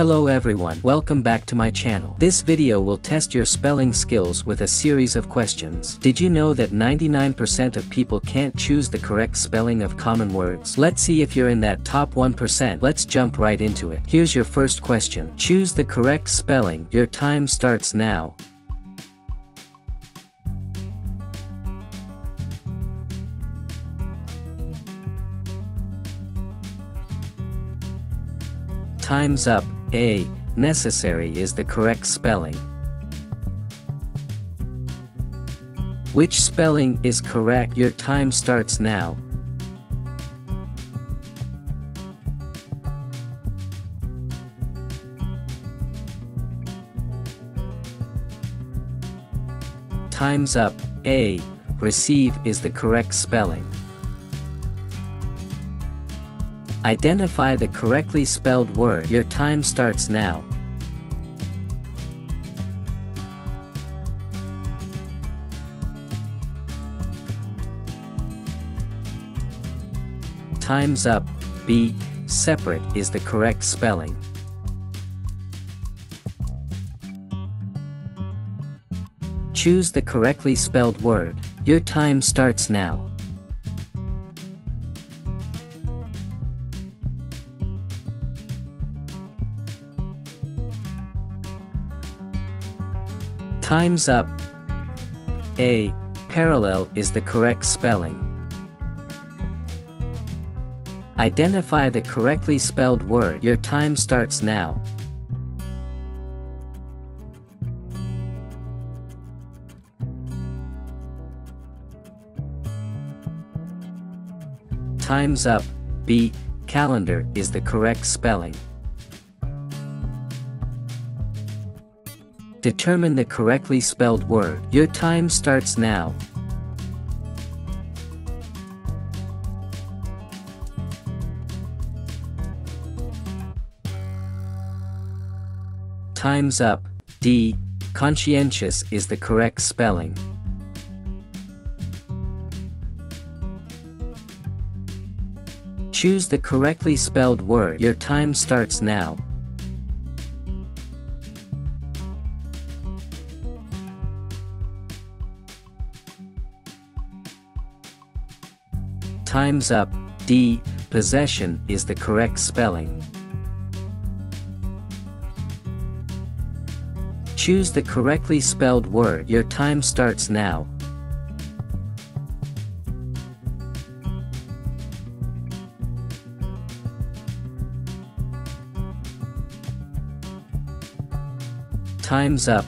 Hello everyone, welcome back to my channel. This video will test your spelling skills with a series of questions. Did you know that 99% of people can't choose the correct spelling of common words? Let's see if you're in that top 1%. Let's jump right into it. Here's your first question. Choose the correct spelling. Your time starts now. Time's up. A. Necessary is the correct spelling. Which spelling is correct? Your time starts now. Time's up. A. Receive is the correct spelling. Identify the correctly spelled word. Your time starts now. Time's up. B. Separate is the correct spelling. Choose the correctly spelled word. Your time starts now. Time's up. A. Parallel is the correct spelling. Identify the correctly spelled word. Your time starts now. Time's up. B. Calendar is the correct spelling. Determine the correctly spelled word. Your time starts now. Time's up. D. Conscientious is the correct spelling. Choose the correctly spelled word. Your time starts now. Time's up. D. Possession is the correct spelling. Choose the correctly spelled word. Your time starts now. Time's up.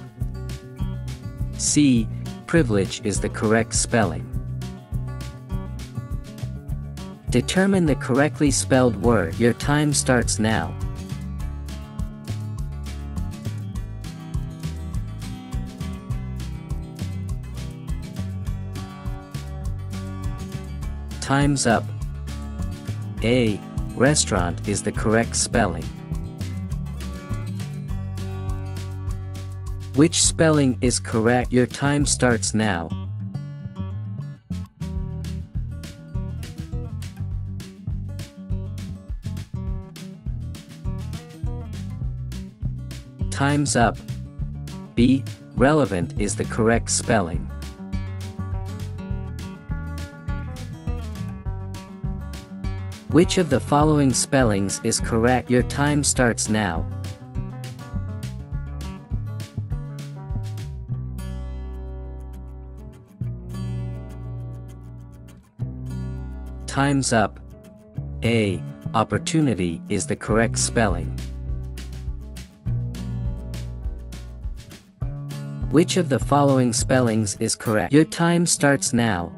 C. Privilege is the correct spelling. Determine the correctly spelled word. Your time starts now. Time's up. A. Restaurant is the correct spelling. Which spelling is correct? Your time starts now. Time's up. B. Relevant is the correct spelling. Which of the following spellings is correct? Your time starts now. Time's up. A. Opportunity is the correct spelling. Which of the following spellings is correct? Your time starts now.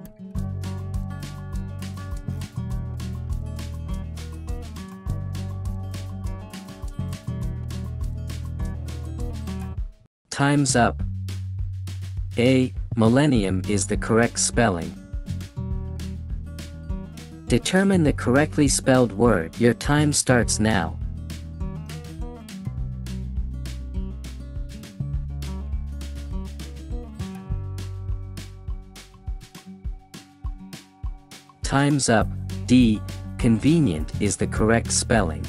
Time's up. A. Millennium is the correct spelling. Determine the correctly spelled word. Your time starts now. Time's up. D. Convenient is the correct spelling.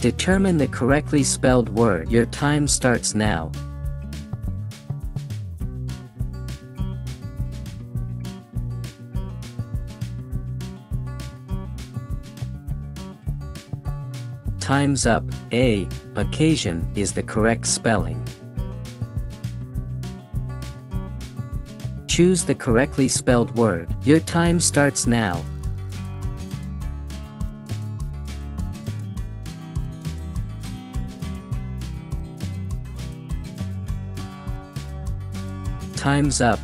Determine the correctly spelled word. Your time starts now. Time's up. A. Occasion is the correct spelling. Choose the correctly spelled word. Your time starts now. Time's up.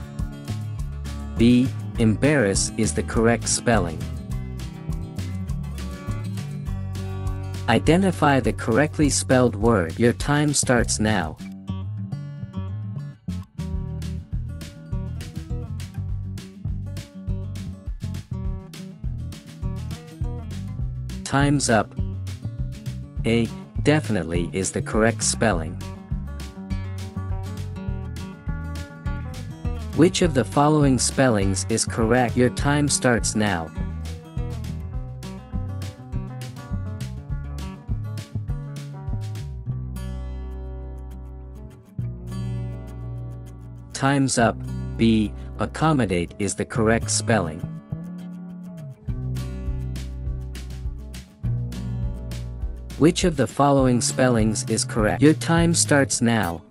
B. Embarrass is the correct spelling. Identify the correctly spelled word. Your time starts now. Time's up. A. Definitely is the correct spelling. Which of the following spellings is correct? Your time starts now. Time's up. B. Accommodate is the correct spelling. Which of the following spellings is correct? Your time starts now.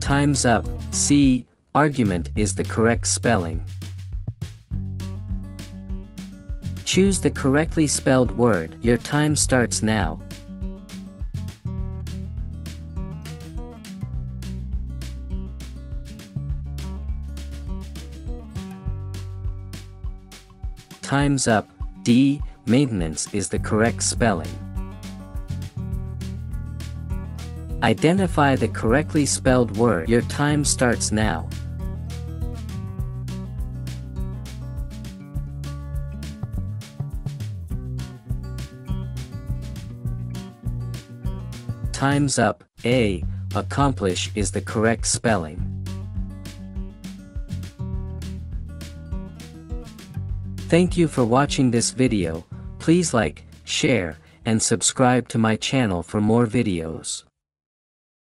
Time's up. C. Argument is the correct spelling. Choose the correctly spelled word. Your time starts now. Time's up. D. Maintenance is the correct spelling. Identify the correctly spelled word. Your time starts now. Time's up. A. Accomplish is the correct spelling. Thank you for watching this video. Please like, share, and subscribe to my channel for more videos.